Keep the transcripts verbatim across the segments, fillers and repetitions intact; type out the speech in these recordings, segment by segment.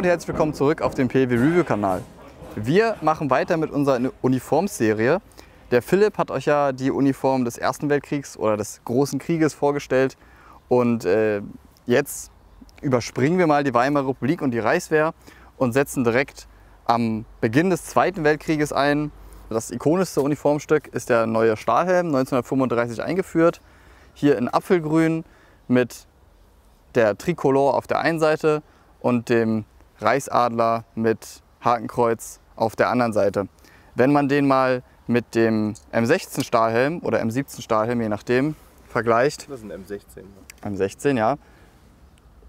und herzlich willkommen zurück auf dem P W Review Kanal. Wir machen weiter mit unserer Uniformsserie. Der Philipp hat euch ja die Uniform des Ersten Weltkriegs oder des Großen Krieges vorgestellt und äh, jetzt überspringen wir mal die Weimarer Republik und die Reichswehr und setzen direkt am Beginn des Zweiten Weltkrieges ein. Das ikonischste Uniformstück ist der neue Stahlhelm, neunzehnhundertfünfunddreißig eingeführt, hier in Apfelgrün mit der Tricolor auf der einen Seite und dem Reichsadler mit Hakenkreuz auf der anderen Seite. Wenn man den mal mit dem M sechzehn Stahlhelm oder M siebzehn Stahlhelm, je nachdem, vergleicht, das ist ein M sechzehn. M sechzehn, ja,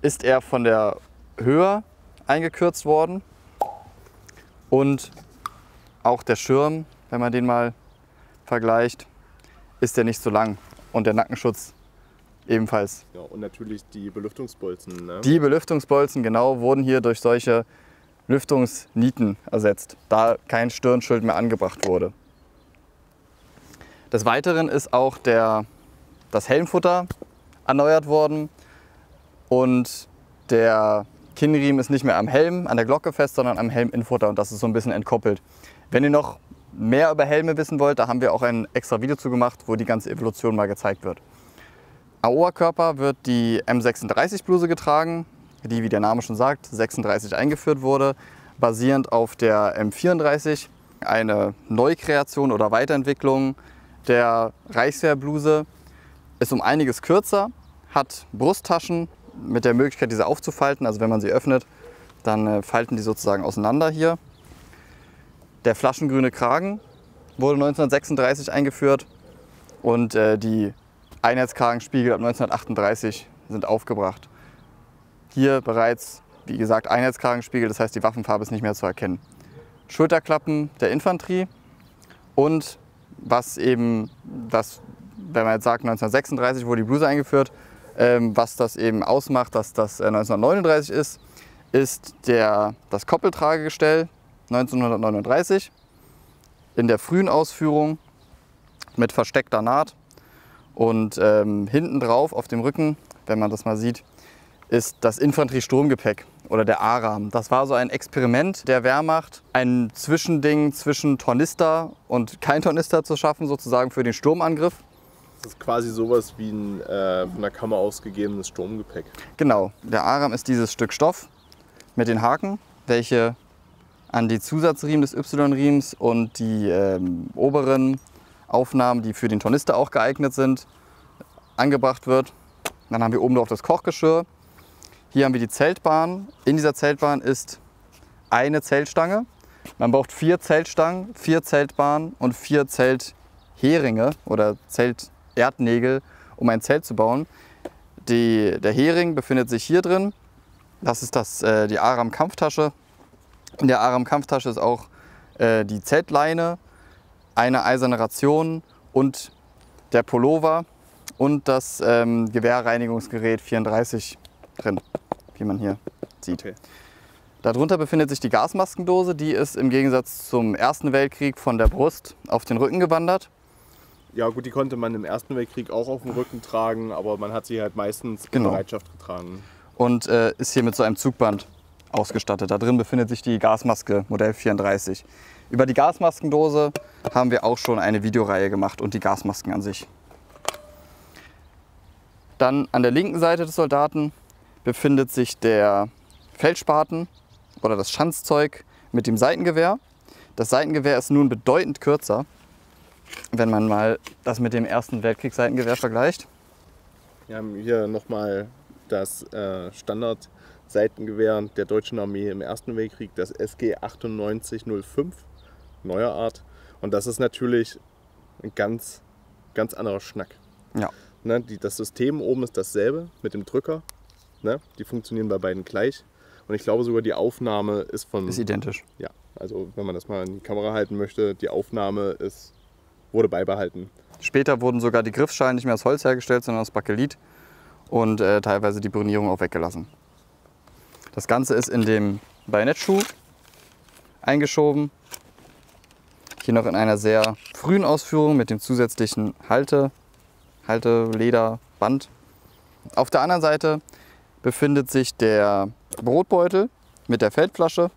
ist er von der Höhe eingekürzt worden und auch der Schirm, wenn man den mal vergleicht, ist der nicht so lang und der Nackenschutz ebenfalls. Ja, und natürlich die Belüftungsbolzen. Ne? Die Belüftungsbolzen, genau, wurden hier durch solche Lüftungsnieten ersetzt, da kein Stirnschild mehr angebracht wurde. Des Weiteren ist auch der, das Helmfutter erneuert worden und der Kinnriemen ist nicht mehr am Helm, an der Glocke fest, sondern am Helminfutter und das ist so ein bisschen entkoppelt. Wenn ihr noch mehr über Helme wissen wollt, da haben wir auch ein extra Video zu gemacht, wo die ganze Evolution mal gezeigt wird. Am Oberkörper wird die M sechsunddreißig Bluse getragen, die, wie der Name schon sagt, sechsunddreißig eingeführt wurde, basierend auf der M vierunddreißig, eine Neukreation oder Weiterentwicklung der Reichswehrbluse. Ist um einiges kürzer, hat Brusttaschen mit der Möglichkeit, diese aufzufalten, also wenn man sie öffnet, dann falten die sozusagen auseinander hier. Der flaschengrüne Kragen wurde neunzehnhundertsechsunddreißig eingeführt und äh, die Einheitskragenspiegel ab neunzehnhundertachtunddreißig sind aufgebracht. Hier bereits, wie gesagt, Einheitskragenspiegel, das heißt, die Waffenfarbe ist nicht mehr zu erkennen. Schulterklappen der Infanterie und was eben das, wenn man jetzt sagt, neunzehnhundertsechsunddreißig wurde die Bluse eingeführt, ähm, was das eben ausmacht, dass das äh, neunzehnhundertneununddreißig ist, ist der, das Koppeltragegestell neunzehnhundertneununddreißig in der frühen Ausführung mit versteckter Naht und ähm, hinten drauf auf dem Rücken, wenn man das mal sieht, ist das Infanterie-Sturmgepäck oder der A-Ram. Das war so ein Experiment der Wehrmacht, ein Zwischending zwischen Tornister und kein Tornister zu schaffen, sozusagen für den Sturmangriff. Das ist quasi sowas wie ein äh, von der Kammer ausgegebenes Sturmgepäck. Genau, der A-Ram ist dieses Stück Stoff mit den Haken, welche an die Zusatzriemen des Y-Riemens und die ähm, oberen Aufnahmen, die für den Tornister auch geeignet sind, angebracht wird. Dann haben wir oben drauf das Kochgeschirr. Hier haben wir die Zeltbahn. In dieser Zeltbahn ist eine Zeltstange. Man braucht vier Zeltstangen, vier Zeltbahnen und vier Zeltheringe oder Zelterdnägel, um ein Zelt zu bauen. Die, der Hering befindet sich hier drin. Das ist das, äh, die Aram-Kampftasche. In der Aram-Kampftasche ist auch äh, die Zeltleine, eine eiserne Ration und der Pullover und das ähm, Gewehrreinigungsgerät vierunddreißig drin, wie man hier sieht. Okay. Darunter befindet sich die Gasmaskendose, die ist im Gegensatz zum Ersten Weltkrieg von der Brust auf den Rücken gewandert. Ja gut, die konnte man im Ersten Weltkrieg auch auf dem Rücken tragen, aber man hat sie halt meistens in Bereitschaft getragen. Und äh, ist hier mit so einem Zugband ausgestattet. Da drin befindet sich die Gasmaske Modell vierunddreißig. Über die Gasmaskendose haben wir auch schon eine Videoreihe gemacht und die Gasmasken an sich. Dann an der linken Seite des Soldaten befindet sich der Feldspaten oder das Schanzzeug mit dem Seitengewehr. Das Seitengewehr ist nun bedeutend kürzer, wenn man mal das mit dem Ersten Weltkrieg Seitengewehr vergleicht. Wir haben hier nochmal das äh, Standard Seitengewehr der deutschen Armee im Ersten Weltkrieg, das S G achtundneunzig null fünf, neuer Art. Und das ist natürlich ein ganz, ganz anderer Schnack. Ja. Ne, die, das System oben ist dasselbe mit dem Drücker. Ne, die funktionieren bei beiden gleich. Und ich glaube sogar die Aufnahme ist von... Ist identisch. Ja, also wenn man das mal in die Kamera halten möchte, die Aufnahme ist, wurde beibehalten. Später wurden sogar die Griffschalen nicht mehr aus Holz hergestellt, sondern aus Bakelit und äh, teilweise die Burnierung auch weggelassen. Das Ganze ist in dem Bayonetschuh eingeschoben. Hier noch in einer sehr frühen Ausführung mit dem zusätzlichen Halte, Haltelederband. Auf der anderen Seite befindet sich der Brotbeutel mit der Feldflasche.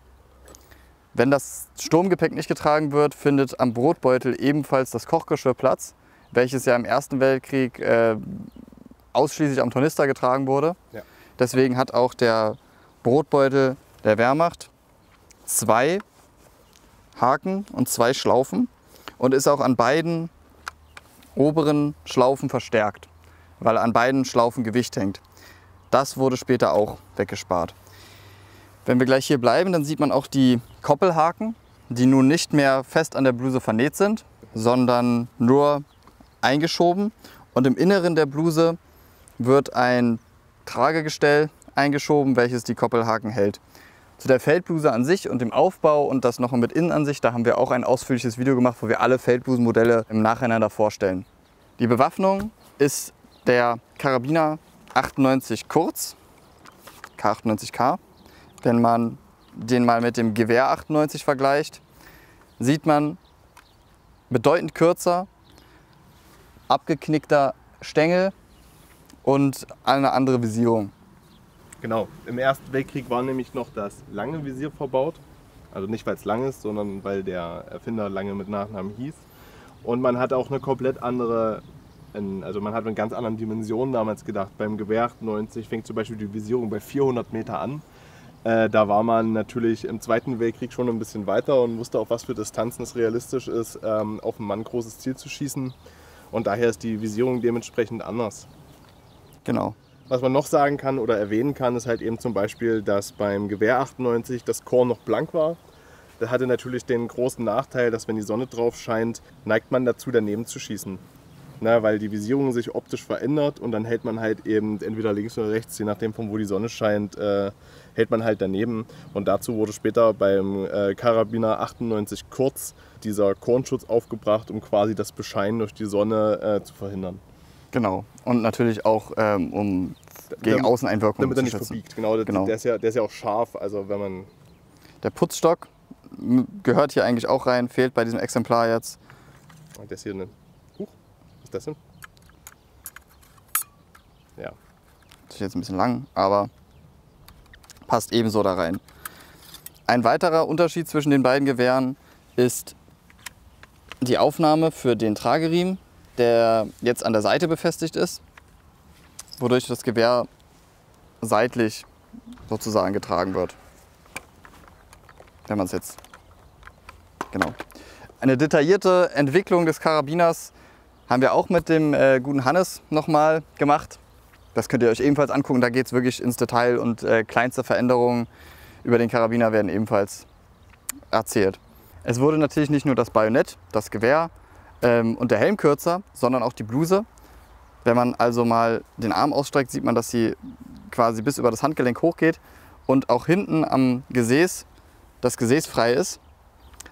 Wenn das Sturmgepäck nicht getragen wird, findet am Brotbeutel ebenfalls das Kochgeschirr Platz, welches ja im Ersten Weltkrieg äh, ausschließlich am Tornister getragen wurde. Ja. Deswegen hat auch der Brotbeutel der Wehrmacht zwei Haken und zwei Schlaufen und ist auch an beiden oberen Schlaufen verstärkt, weil an beiden Schlaufen Gewicht hängt. Das wurde später auch weggespart. Wenn wir gleich hier bleiben, dann sieht man auch die Koppelhaken, die nun nicht mehr fest an der Bluse vernäht sind, sondern nur eingeschoben. Und im Inneren der Bluse wird ein Tragegestell eingeschoben, welches die Koppelhaken hält. Zu der Feldbluse an sich und dem Aufbau und das noch mit Innenansicht, da haben wir auch ein ausführliches Video gemacht, wo wir alle Feldblusenmodelle im Nacheinander vorstellen. Die Bewaffnung ist der Karabiner achtundneunzig Kurz, K achtundneunzig K. Wenn man den mal mit dem Gewehr achtundneunzig vergleicht, sieht man bedeutend kürzer, abgeknickter Stängel und eine andere Visierung. Genau, im Ersten Weltkrieg war nämlich noch das lange Visier verbaut. Also nicht, weil es lang ist, sondern weil der Erfinder lange mit Nachnamen hieß. Und man hat auch eine komplett andere, also man hat in ganz anderen Dimensionen damals gedacht. Beim Gewehr achtundneunzig fängt zum Beispiel die Visierung bei vierhundert Meter an. Äh, da war man natürlich im Zweiten Weltkrieg schon ein bisschen weiter und wusste, auf was für Distanzen es realistisch ist, ähm, auf einen Mann großes Ziel zu schießen. Und daher ist die Visierung dementsprechend anders. Genau. Was man noch sagen kann oder erwähnen kann, ist halt eben zum Beispiel, dass beim Gewehr achtundneunzig das Korn noch blank war. Das hatte natürlich den großen Nachteil, dass wenn die Sonne drauf scheint, neigt man dazu, daneben zu schießen. Na, weil die Visierung sich optisch verändert und dann hält man halt eben entweder links oder rechts, je nachdem von wo die Sonne scheint, äh, hält man halt daneben. Und dazu wurde später beim äh, Karabiner achtundneunzig Kurz dieser Kornschutz aufgebracht, um quasi das Bescheinen durch die Sonne äh, zu verhindern. Genau. Und natürlich auch, ähm, um gegen damit, Außeneinwirkungen damit zu schützen. Damit er nicht verbiegt. Genau, genau. Der, ist ja, der ist ja auch scharf. Also wenn man der Putzstock gehört hier eigentlich auch rein, fehlt bei diesem Exemplar jetzt. Und der ist hier ein Huch, was ist das denn? Ja. Das ist jetzt ein bisschen lang, aber passt ebenso da rein. Ein weiterer Unterschied zwischen den beiden Gewehren ist die Aufnahme für den Trageriemen, der jetzt an der Seite befestigt ist, wodurch das Gewehr seitlich sozusagen getragen wird. Wenn man es jetzt... Genau. Eine detaillierte Entwicklung des Karabiners haben wir auch mit dem äh, guten Hannes nochmal gemacht. Das könnt ihr euch ebenfalls angucken, da geht es wirklich ins Detail und äh, kleinste Veränderungen über den Karabiner werden ebenfalls erzählt. Es wurde natürlich nicht nur das Bajonett, das Gewehr, und der Helm kürzer, sondern auch die Bluse. Wenn man also mal den Arm ausstreckt, sieht man, dass sie quasi bis über das Handgelenk hochgeht und auch hinten am Gesäß das Gesäß frei ist.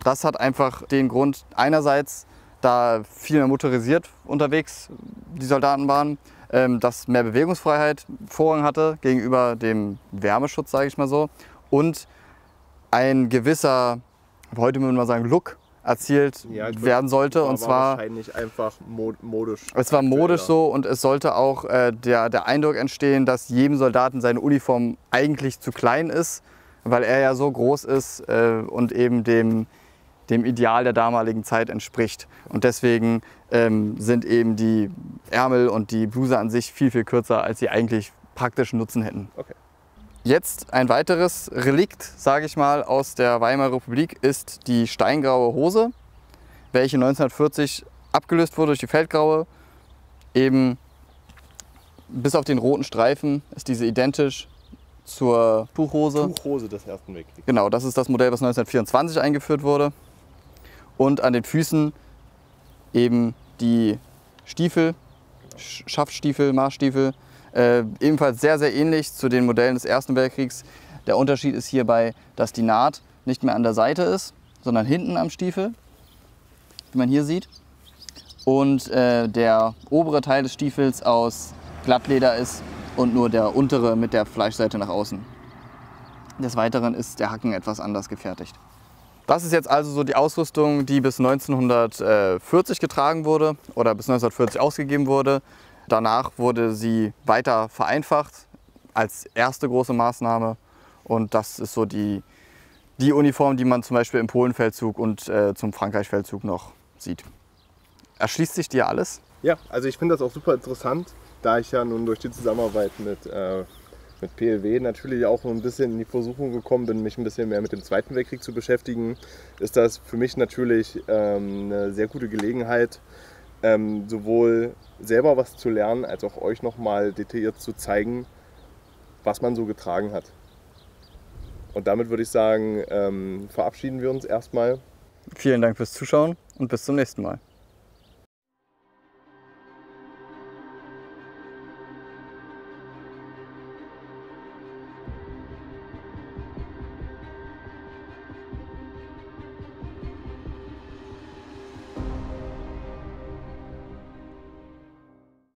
Das hat einfach den Grund, einerseits, da viel mehr motorisiert unterwegs die Soldaten waren, dass mehr Bewegungsfreiheit Vorrang hatte gegenüber dem Wärmeschutz, sage ich mal so, und ein gewisser, heute würde man sagen, Look erzielt ja, werden sollte, und zwar wahrscheinlich einfach modisch. Es war modisch so, und es sollte auch äh, der, der Eindruck entstehen, dass jedem Soldaten seine Uniform eigentlich zu klein ist, weil er ja so groß ist äh, und eben dem, dem Ideal der damaligen Zeit entspricht. Und deswegen ähm, sind eben die Ärmel und die Bluse an sich viel, viel kürzer, als sie eigentlich praktischen Nutzen hätten. Okay. Jetzt ein weiteres Relikt, sage ich mal, aus der Weimarer Republik ist die steingraue Hose, welche neunzehnhundertvierzig abgelöst wurde durch die Feldgraue. Eben bis auf den roten Streifen ist diese identisch zur Tuchhose. Tuchhose des Ersten Weltkriegs. Genau, das ist das Modell, was neunzehnhundertvierundzwanzig eingeführt wurde. Und an den Füßen eben die Stiefel, Schaftstiefel, Marschstiefel. Äh, ebenfalls sehr, sehr ähnlich zu den Modellen des Ersten Weltkriegs. Der Unterschied ist hierbei, dass die Naht nicht mehr an der Seite ist, sondern hinten am Stiefel, wie man hier sieht. Und äh, der obere Teil des Stiefels aus Glattleder ist und nur der untere mit der Fleischseite nach außen. Des Weiteren ist der Haken etwas anders gefertigt. Das ist jetzt also so die Ausrüstung, die bis neunzehnhundertvierzig getragen wurde oder bis neunzehnhundertvierzig ausgegeben wurde. Danach wurde sie weiter vereinfacht als erste große Maßnahme Und das ist so die, die Uniform, die man zum Beispiel im Polenfeldzug und äh, zum Frankreichfeldzug noch sieht. Erschließt sich dir alles? Ja, also ich finde das auch super interessant, da ich ja nun durch die Zusammenarbeit mit, äh, mit P L W natürlich auch ein bisschen in die Versuchung gekommen bin, mich ein bisschen mehr mit dem Zweiten Weltkrieg zu beschäftigen, ist das für mich natürlich ähm, eine sehr gute Gelegenheit, ähm, sowohl selber was zu lernen, als auch euch nochmal detailliert zu zeigen, was man so getragen hat. Und damit würde ich sagen, ähm, verabschieden wir uns erstmal. Vielen Dank fürs Zuschauen und bis zum nächsten Mal.